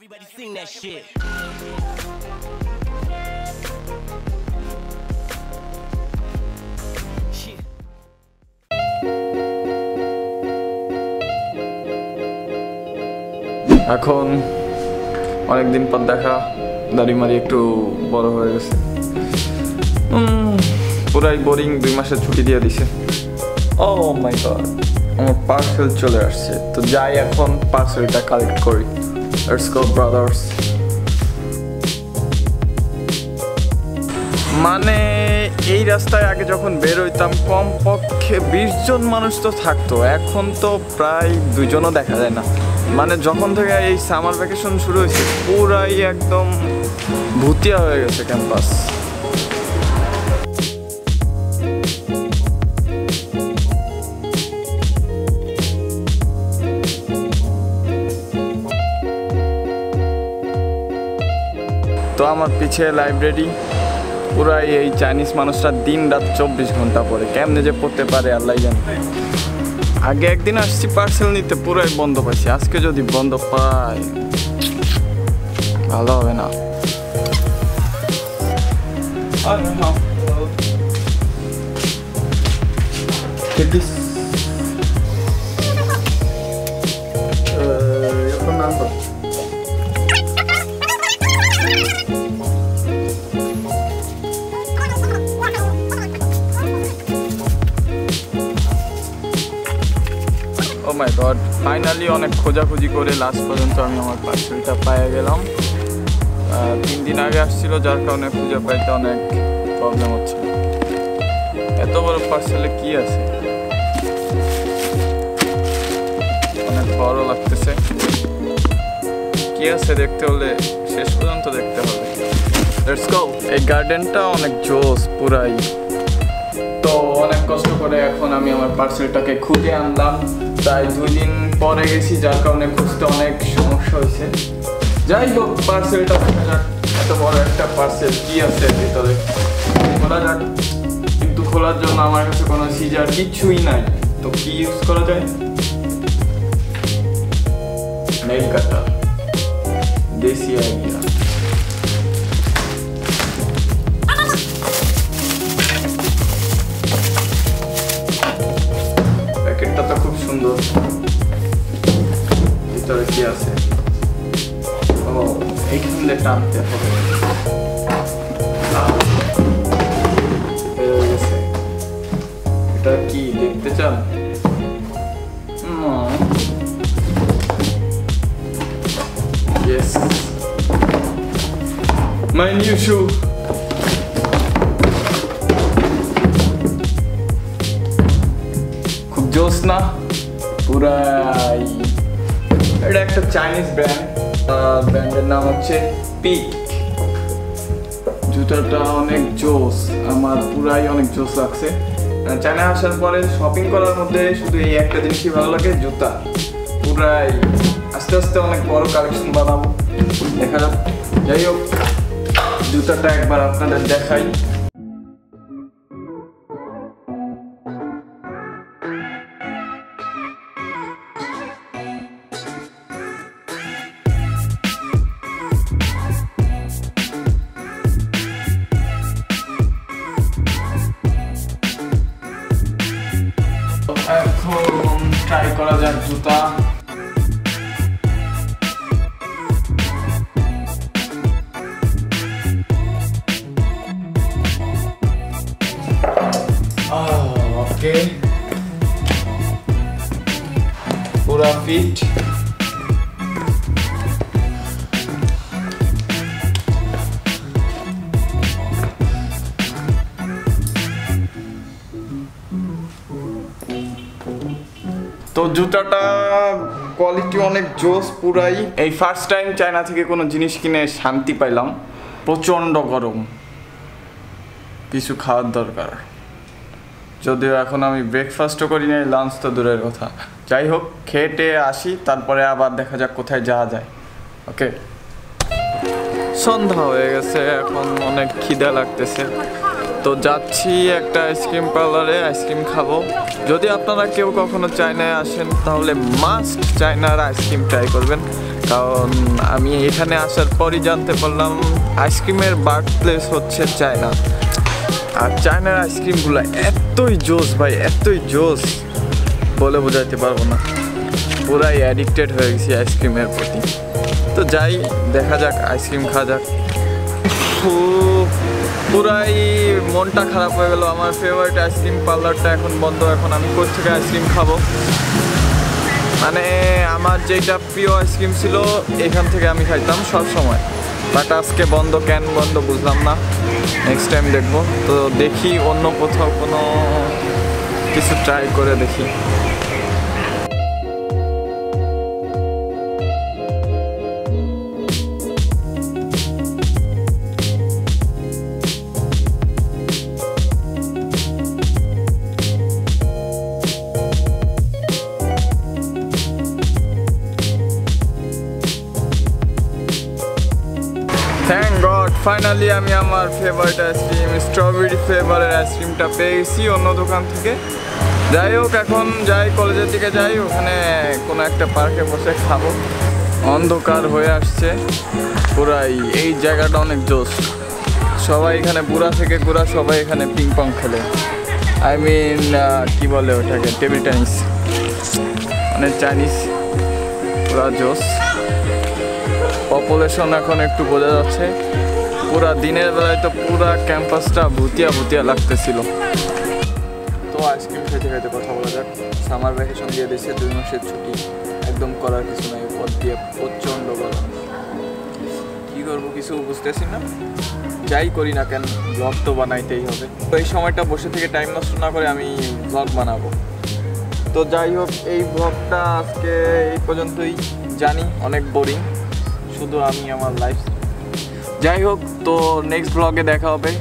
Everybody sing that shit. Akon, অনেকদিন পর দেখা, দাড়ি মারি একটু বড় হয়ে গেছে। পুরাই বোরিং 2 মাসের ছুটি দিয়ে দিছে। ও মাই গড, আমার পার্সেল চলে আসছে, তো যাই এখন পার্সেলটা কালেক্ট করি। Let's go, brothers. মানে এই রাস্তায় আগে যখন বের হইতাম কমপক্ষে 20 জন মানুষ তো থাকতো, এখন তো প্রায় 2 জনও দেখা যায় না। মানে যখন থেকে এই সামার ভ্যাকেশন শুরু হয়েছে পুরাই একদম ভুতিয়া হয়ে গেছে ক্যাম্পাস। তো আমার পিছে লাইব্রেরি, পুরাই এই চাইনিজ মানুষরা দিন রাত 24 ঘন্টা পড়ে, কেমনে যে পড়তে পারে আল্লাহ জানে। আগে একদিন আসছি পার্সেল নিতে, পুরাই বন্ধ পাইছি। আজকে যদি বন্ধ পাই ভালো হবে না। Oh my god, finally অনেক খোঁজাখুঁজি করে লাস্ট পর্যন্ত আমি আমার পার্সেলটা পাইয়া গেলাম। 3 দিন আগে আসছিল, যার কারণে খুঁজে পাইতে অনেক প্রবলেম হচ্ছে। এত বড় পার্সেলে কি আছে, অনেক বড় লাগতেছে। কি আছে দেখতে হলে শেষ পর্যন্ত দেখতে হবে। Let's go. এই গার্ডেনটা অনেক জোস পুরাই। তো অনেক কষ্ট করে এখন আমি আমার পার্সেলটাকে খুঁজে আনলাম, তাই 2 দিন পরে গেছি, যার কারণে খুঁজতে অনেক সমস্যা হয়েছে। যাই হোক, পার্সেলটা খোলা যাক। এত বড় একটা পার্সেল, কি আছে ভিতরে খোলা যাক, কিন্তু খোলার জন্য আমার কাছে কোনো সিজার কিছুই নাই। তো কি ইউজ করা যায়? নেইল কাটার, দেশি আইডিয়া। প্যাকেটটা তো খুব সুন্দর, ভিতরে কি আছে? ও, এইখানে টানতে হবে। এটা কি দেখতে চান? Yes, my new shoe. খুব জোস না? পুরাই। এটা একটা চাইনিজ ব্র্যান্ড, ব্র্যান্ডের নাম হচ্ছে পিক। জুতাটা অনেক জোস, আমার পুরাই অনেক জোস লাগছে। চায়না আসার পরে শপিং করার মধ্যে শুধু এই একটা জিনিসই ভালো লাগে, জুতা। পুরাই আস্তে আস্তে অনেক বড় কালেকশন বানাবো, দেখা যাক। যাই হোক, জুতাটা একবার আপনাদের দেখাই। এখন ট্রাই করা যাক জুতা। পুরা ফিট। তো জুতাটা কোয়ালিটি অনেক জোস পুরাই। এই ফার্স্ট টাইম চায়না থেকে কোনো জিনিস কিনে শান্তি পাইলাম। প্রচন্ড গরম, কিছু খাওয়ার দরকার। যদিও এখন আমি ব্রেকফাস্টও করি নাই, লাঞ্চ তো দূরের কথা। যাই হোক, খেয়ে আসি, তারপরে আবার দেখা যাক কোথায় যাওয়া যায়। ওকে, সন্ধ্যা হয়ে গেছে, এখন অনেক খিদা লাগতেছে। তো যাচ্ছি একটা আইসক্রিম পার্লারে, আইসক্রিম খাবো। যদি আপনারা কেউ কখনো চায়নায় আসেন তাহলে মাস্ট চায়নার আইসক্রিম ট্রাই করবেন। কারণ আমি এখানে আসার পরই জানতে পারলাম আইসক্রিমের বার্থ প্লেস হচ্ছে চায়না। আর চায়নার আইসক্রিমগুলো এতই জোস ভাই, এতই জোস বলে বোঝাতে পারবো না, পুরাই অ্যাডিক্টেড হয়ে গেছি আইসক্রিমের প্রতি। তো যাই, দেখা যাক, আইসক্রিম খাওয়া যাক। পুরাই মনটা খারাপ হয়ে গেল, আমার ফেভারিট আইসক্রিম পার্লারটা এখন বন্ধ, এখন আমি কোথেকে আইসক্রিম খাবো। মানে আমার যেটা প্রিয় আইসক্রিম ছিল এখান থেকে আমি খাইতাম সব সময়, বাট আজকে বন্ধ, কেন বন্ধ বুঝলাম না, নেক্সট টাইম দেখবো। তো দেখি অন্য কোথাও কোনো কিছু ট্রাই করে দেখি। থ্যাংক গড, ফাইনালি আমি আমার ফেভারিট আইসক্রিম স্ট্রবেরি ফ্লেভারের আইসক্রিমটা পেয়ে গেছি অন্য দোকান থেকে। যাই হোক, এখন যাই কলেজের দিকে, যাই ওখানে কোনো একটা পার্কে বসে খাবো। অন্ধকার হয়ে আসছে পুরাই, এই জায়গাটা অনেক জোস, সবাই এখানে বুড়া থেকে বুড়া সবাই এখানে পিং পং খেলে, আই মিন কী বলে ওটাকে, টেবিল টেনিস, মানে চাইনিজ, পুরা জোস। পপুলেশন এখন একটু বোঝা যাচ্ছে, পুরা দিনের বেলায় তো পুরা ক্যাম্পাসটা ভুতিয়া ভুতিয়া লাগতেছিল। তো আইসক্রিম খেতে খেতে কথা বলা যাক। সামার ভ্যাকেশন দিয়ে দিয়েছে 2 মাসের ছুটি, একদম করার কিছু নাই, পথ দিয়ে প্রচণ্ড গরম, কী করবো কিছু বুঝতেছি না। যাই করি না কেন ব্লগ তো বানাইতেই হবে, তো এই সময়টা বসে থেকে টাইম নষ্ট না করে আমি ব্লগ বানাবো। তো যাই হোক, এই ব্লগটা আজকে এই পর্যন্তই, জানি অনেক বোরিং, শুধু আমি আমার লাইফ। যাই হোক, তো নেক্সট ব্লগে দেখা হবে,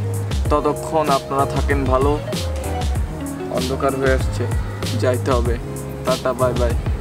ততক্ষণ আপনারা থাকেন ভালো। অন্ধকার হয়ে আসছে, যাইতে হবে, টাটা, বাই বাই।